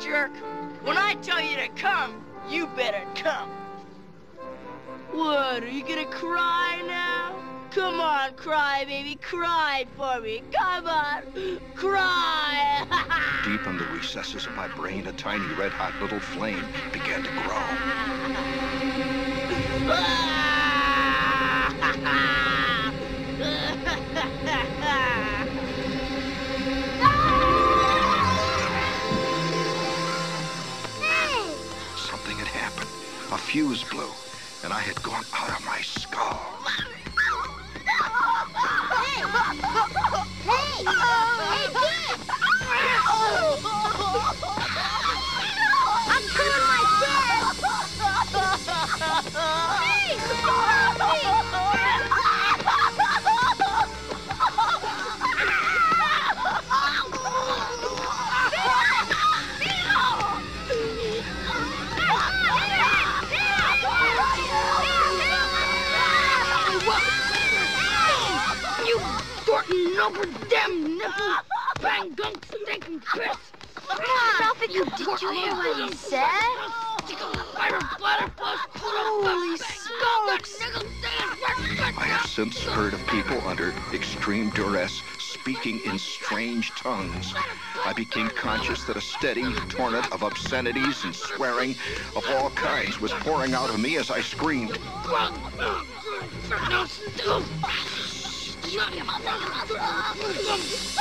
jerk. When I tell you to come, you better come. What, are you gonna cry now? Come on, cry, baby, cry for me. Come on, cry. Deep in the recesses of my brain, a tiny red-hot little flame began to grow. A fuse blew, and I had gone out of my skull. Hey! Hey! Hey, kid! I'm killing my dad! Hey! Help me! Over damn nipple, bang, gunk, stinking piss! Stop it, you! Did you hear what he said? Holy smokes! I have since heard of people under extreme duress speaking in strange tongues. I became conscious that a steady torrent of obscenities and swearing of all kinds was pouring out of me as I screamed. Shut up!